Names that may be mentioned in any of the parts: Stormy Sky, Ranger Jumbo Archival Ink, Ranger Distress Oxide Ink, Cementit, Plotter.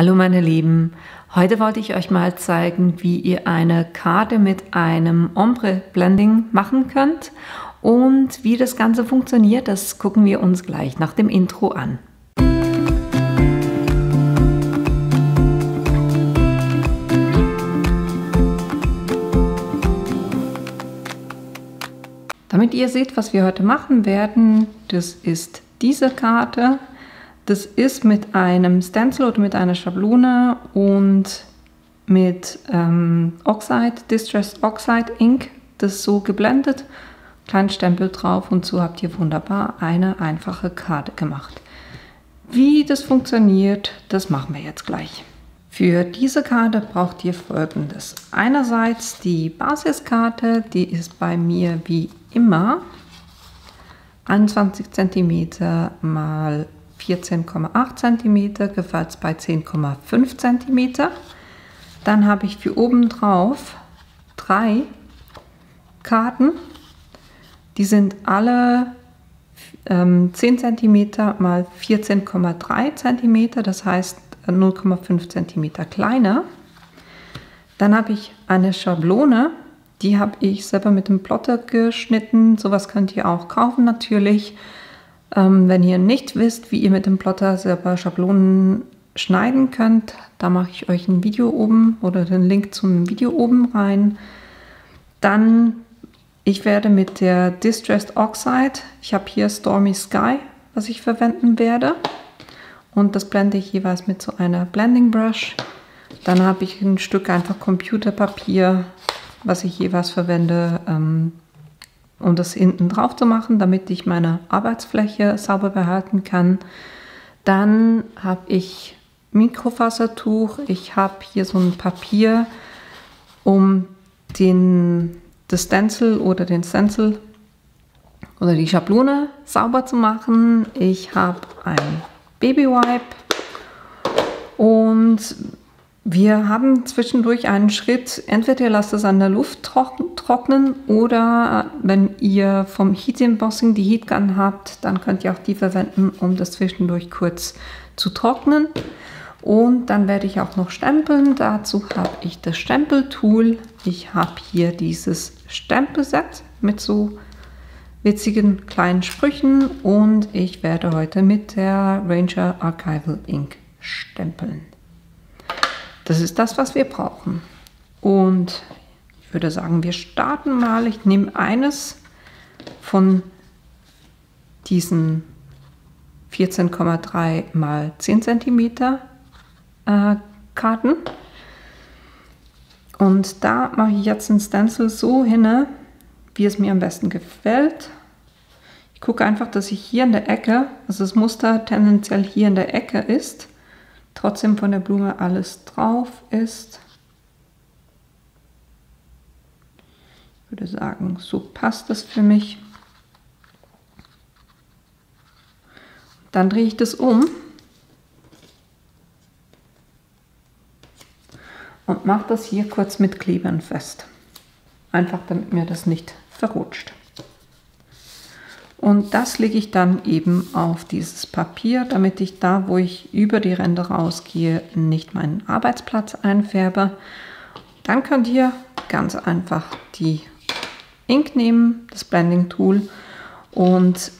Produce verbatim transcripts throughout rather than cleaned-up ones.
Hallo meine Lieben, heute wollte ich euch mal zeigen, wie ihr eine Karte mit einem Ombre-Blending machen könnt und wie das Ganze funktioniert, das gucken wir uns gleich nach dem Intro an. Damit ihr seht, was wir heute machen werden, das ist diese Karte. Das ist mit einem Stencil oder mit einer Schablone und mit ähm, Oxide, Distress Oxide Ink, das so geblendet, kleinen Stempel drauf und so habt ihr wunderbar eine einfache Karte gemacht. Wie das funktioniert, das machen wir jetzt gleich. Für diese Karte braucht ihr Folgendes. Einerseits die Basiskarte, die ist bei mir wie immer einundzwanzig Zentimeter mal vierzehn Komma acht Zentimeter, jeweils bei zehn Komma fünf Zentimeter. Dann habe ich für oben drauf drei Karten. Die sind alle ähm, zehn Zentimeter mal vierzehn Komma drei Zentimeter, das heißt null Komma fünf Zentimeter kleiner. Dann habe ich eine Schablone, die habe ich selber mit dem Plotter geschnitten. Sowas könnt ihr auch kaufen natürlich. Ähm, wenn ihr nicht wisst, wie ihr mit dem Plotter selber Schablonen schneiden könnt, da mache ich euch ein Video oben oder den Link zum Video oben rein. Dann, ich werde mit der Distressed Oxide, ich habe hier Stormy Sky, was ich verwenden werde. Und das blende ich jeweils mit so einer Blending Brush. Dann habe ich ein Stück einfach Computerpapier, was ich jeweils verwende, ähm, um das hinten drauf zu machen, damit ich meine Arbeitsfläche sauber behalten kann. Dann habe ich Mikrofasertuch. Ich habe hier so ein Papier, um den, das Stencil oder den Stencil oder die Schablone sauber zu machen. Ich habe ein Babywipe und wir haben zwischendurch einen Schritt, entweder ihr lasst es an der Luft trocknen oder wenn ihr vom Heat Embossing die Heatgun habt, dann könnt ihr auch die verwenden, um das zwischendurch kurz zu trocknen. Und dann werde ich auch noch stempeln. Dazu habe ich das Stempeltool. Ich habe hier dieses Stempelset mit so witzigen kleinen Sprüchen und ich werde heute mit der Ranger Archival Ink stempeln. Das ist das, was wir brauchen. Und ich würde sagen, wir starten mal. Ich nehme eines von diesen vierzehn Komma drei mal zehn Zentimeter äh, Karten. Und da mache ich jetzt ein Stencil so hin, wie es mir am besten gefällt. Ich gucke einfach, dass ich hier in der Ecke, also das Muster tendenziell hier in der Ecke ist, trotzdem von der Blume alles drauf ist. Ich würde sagen, so passt das für mich. Dann drehe ich das um und mache das hier kurz mit Klebern fest. Einfach, damit mir das nicht verrutscht. Und das lege ich dann eben auf dieses Papier, damit ich da, wo ich über die Ränder rausgehe, nicht meinen Arbeitsplatz einfärbe. Dann könnt ihr ganz einfach die Ink nehmen, das Blending Tool. Und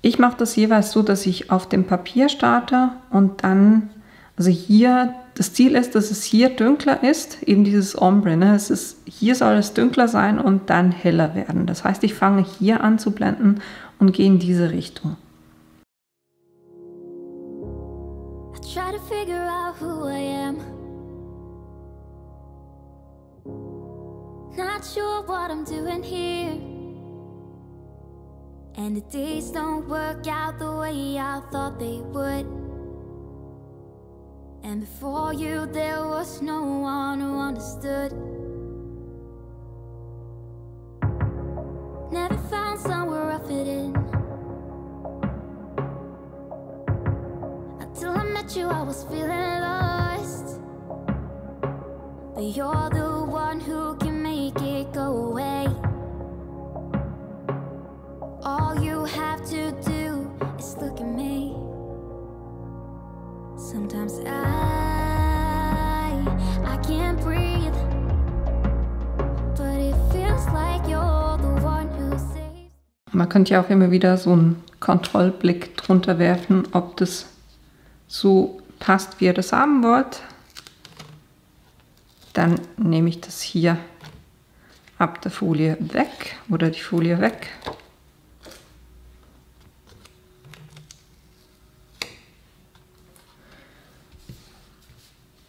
ich mache das jeweils so, dass ich auf dem Papier starte und dann, also hier, das Ziel ist, dass es hier dunkler ist, eben dieses Ombre, ne? Es ist, hier soll es dunkler sein und dann heller werden. Das heißt, ich fange hier an zu blenden und gehe in diese Richtung. And before you there was no one who understood. Never found somewhere I fit in. Until I met you I was feeling lost, but you're the one who can make it go away. All you have to do is look at me. Sometimes I Man könnte ja auch immer wieder so einen Kontrollblick drunter werfen, ob das so passt, wie ihr das haben wollt. Dann nehme ich das hier ab der Folie weg oder die Folie weg.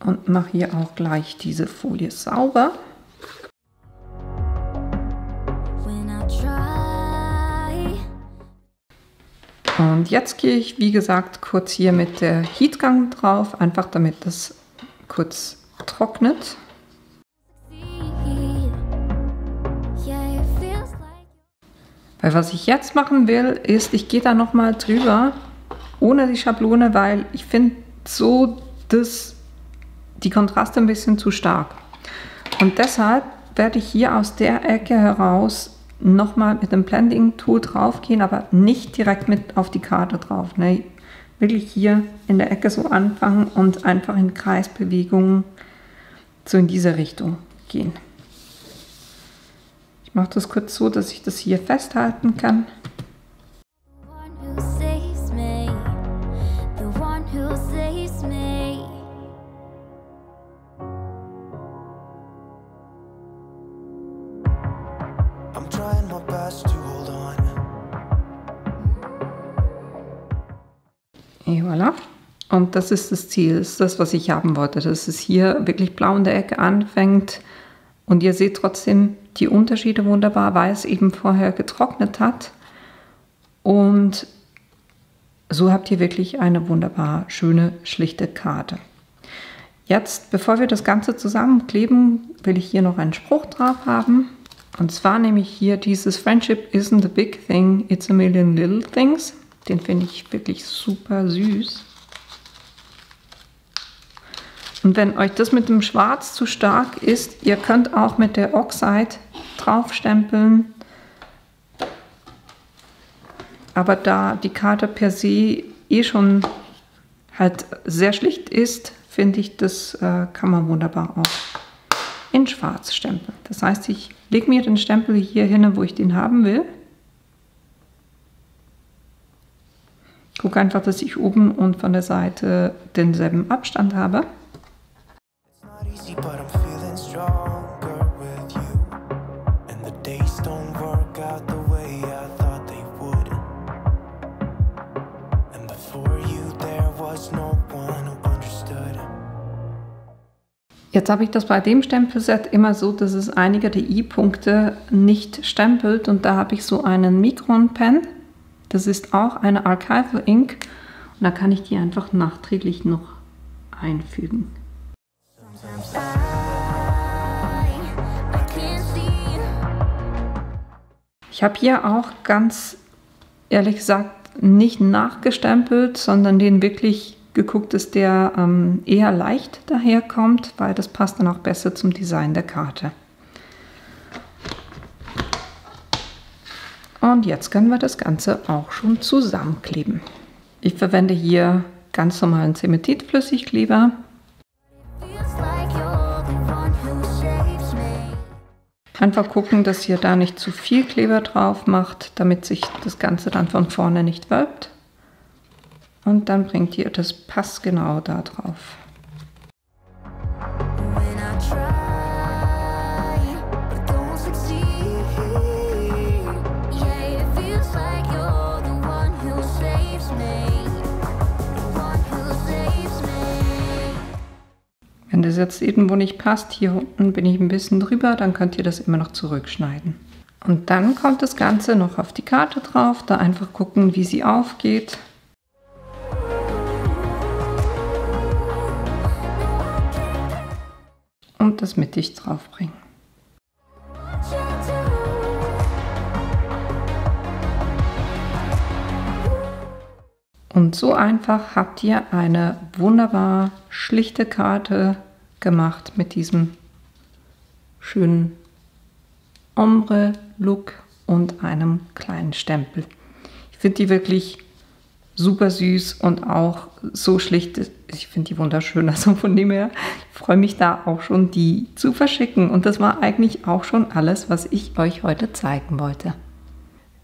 Und mache hier auch gleich diese Folie sauber. Und jetzt gehe ich, wie gesagt, kurz hier mit der Heatgun drauf, einfach damit das kurz trocknet. Weil was ich jetzt machen will, ist, ich gehe da nochmal drüber, ohne die Schablone, weil ich finde so das, die Kontraste ein bisschen zu stark. Und deshalb werde ich hier aus der Ecke heraus nochmal mit dem Blending-Tool draufgehen, aber nicht direkt mit auf die Karte drauf. Ne? Wirklich hier in der Ecke so anfangen und einfach in Kreisbewegungen so in diese Richtung gehen. Ich mache das kurz so, dass ich das hier festhalten kann. Voilà. Und das ist das Ziel, das ist das, was ich haben wollte, dass es hier wirklich blau in der Ecke anfängt und ihr seht trotzdem die Unterschiede wunderbar, weil es eben vorher getrocknet hat und so habt ihr wirklich eine wunderbar schöne, schlichte Karte. Jetzt, bevor wir das Ganze zusammenkleben, will ich hier noch einen Spruch drauf haben und zwar nehme ich hier dieses Friendship isn't a big thing, it's a million little things. Den finde ich wirklich super süß. Und wenn euch das mit dem Schwarz zu stark ist, ihr könnt auch mit der Oxide draufstempeln. Aber da die Karte per se eh schon halt sehr schlicht ist, finde ich, das äh, kann man wunderbar auch in Schwarz stempeln. Das heißt, ich lege mir den Stempel hier hin, wo ich den haben will. Guck einfach, dass ich oben und von der Seite denselben Abstand habe. Jetzt habe ich das bei dem Stempelset immer so, dass es einige der I-Punkte nicht stempelt und da habe ich so einen Micron-Pen. Das ist auch eine Archival Ink und da kann ich die einfach nachträglich noch einfügen. Ich habe hier auch ganz ehrlich gesagt nicht nachgestempelt, sondern den wirklich geguckt, dass der ähm, eher leicht daherkommt, weil das passt dann auch besser zum Design der Karte. Und jetzt können wir das Ganze auch schon zusammenkleben. Ich verwende hier ganz normalen Cementit-Flüssigkleber. Einfach gucken, dass ihr da nicht zu viel Kleber drauf macht, damit sich das Ganze dann von vorne nicht wölbt. Und dann bringt ihr das passgenau da drauf. Wenn das jetzt irgendwo nicht passt, hier unten bin ich ein bisschen drüber, dann könnt ihr das immer noch zurückschneiden. Und dann kommt das Ganze noch auf die Karte drauf, da einfach gucken, wie sie aufgeht. Und das mittig draufbringen. Und so einfach habt ihr eine wunderbar schlichte Karte gemacht mit diesem schönen Ombre-Look und einem kleinen Stempel. Ich finde die wirklich super süß und auch so schlicht. Ich finde die wunderschön. Also von dem her, ich freue mich da auch schon, die zu verschicken. Und das war eigentlich auch schon alles, was ich euch heute zeigen wollte.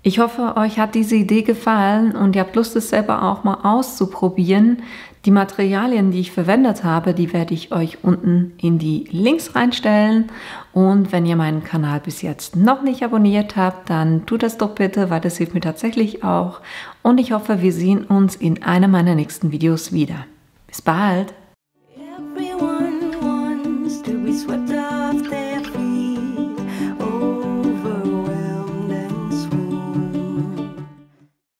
Ich hoffe, euch hat diese Idee gefallen und ihr habt Lust, es selber auch mal auszuprobieren. Die Materialien, die ich verwendet habe, die werde ich euch unten in die Links reinstellen. Und wenn ihr meinen Kanal bis jetzt noch nicht abonniert habt, dann tut das doch bitte, weil das hilft mir tatsächlich auch. Und ich hoffe, wir sehen uns in einem meiner nächsten Videos wieder. Bis bald!